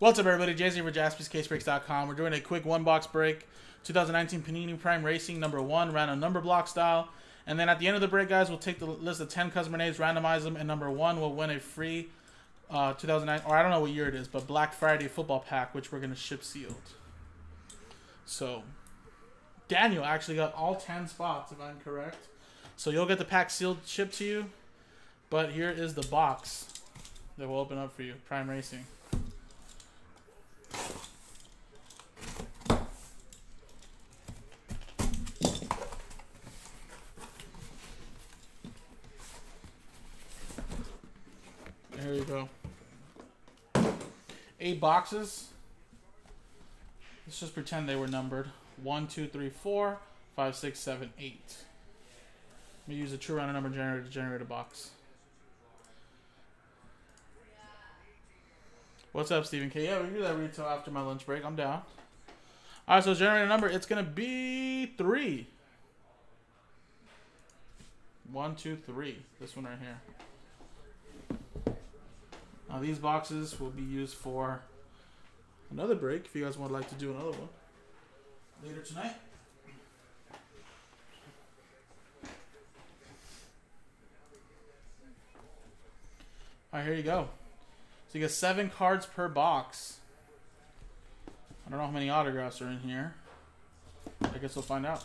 What's up, everybody? Jay-Z for JaspysCaseBreaks.com. We're doing a quick one-box break, 2019 Panini Prime Racing, number 1, random number block style. And then at the end of the break, guys, we'll take the list of 10 customer names, randomize them, and number 1 will win a free 2009, or I don't know what year it is, but Black Friday football pack, which we're going to ship sealed. So, Daniel actually got all 10 spots, if I'm correct. So you'll get the pack sealed, shipped to you, but here is the box that we'll open up for you, Prime Racing. There you go. 8 boxes. Let's just pretend they were numbered. 1, 2, 3, 4, 5, 6, 7, 8. Let me use a true random number generator to generate a box. What's up, Stephen K? Yeah, we can do that retail after my lunch break. I'm down. All right, so generate a number. It's going to be 3. 1, 2, 3. This one right here. Now, these boxes will be used for another break, if you guys would like to do another one later tonight. All right, here you go. So you get 7 cards per box. I don't know how many autographs are in here. I guess we'll find out.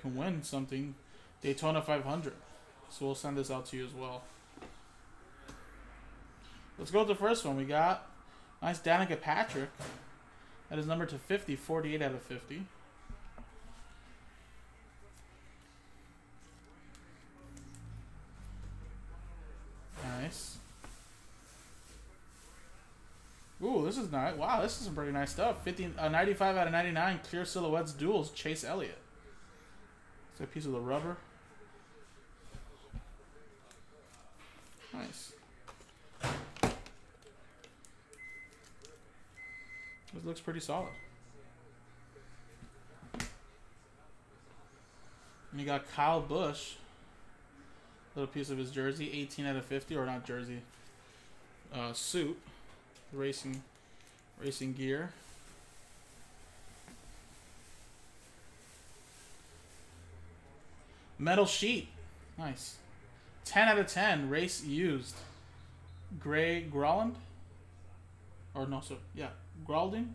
Can win something, Daytona 500. So we'll send this out to you as well. Let's go with the first one. We got nice Danica Patrick. That is number to 50, 48 out of 50. Nice. Ooh, this is nice. Wow, this is some pretty nice stuff. 95 out of 99, clear silhouettes duels, Chase Elliott. A piece of the rubber. Nice. This looks pretty solid. And you got Kyle Busch. Little piece of his jersey. 18 out of 50. Or not jersey. Suit. Racing gear. Metal sheet. Nice. 10 out of 10. Race used. Gray Groland? Or no, sir. Yeah. Grolding?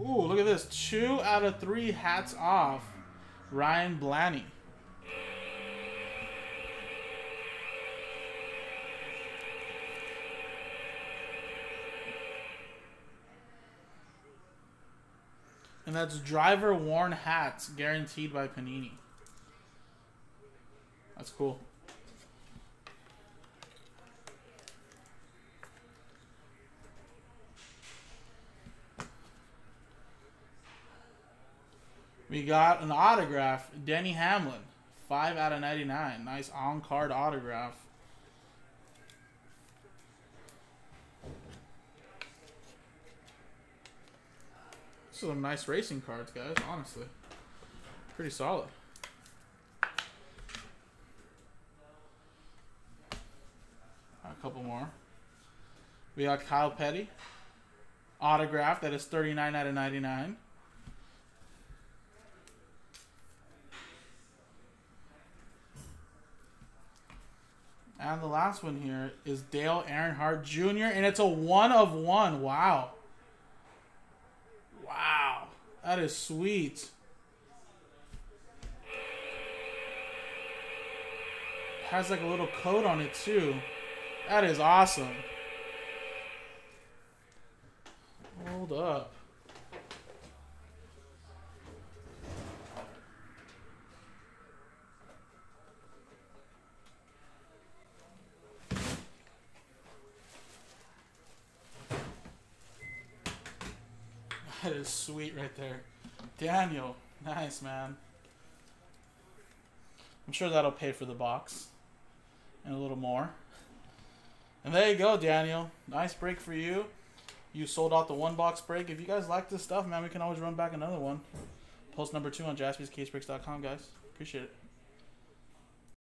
Ooh, look at this. 2 out of 3 hats off. Ryan Blaney. And that's driver-worn hats guaranteed by Panini. That's cool. We got an autograph, Denny Hamlin. 5 out of 99. Nice on-card autograph. These are some nice racing cards, guys, honestly. Pretty solid. A couple more. We got Kyle Petty. Autograph, that is 39 out of 99. And the last one here is Dale Earnhardt Jr. And it's a 1 of 1. Wow. Wow, that is sweet. Has like a little coat on it too. That is awesome. Oh, Hold up. That is sweet right there. Daniel, nice, man. I'm sure that'll pay for the box and a little more. And there you go, Daniel. Nice break for you. You sold out the one box break. If you guys like this stuff, man, we can always run back another one. Post number 2 on JaspysCaseBreaks.com, guys. Appreciate it.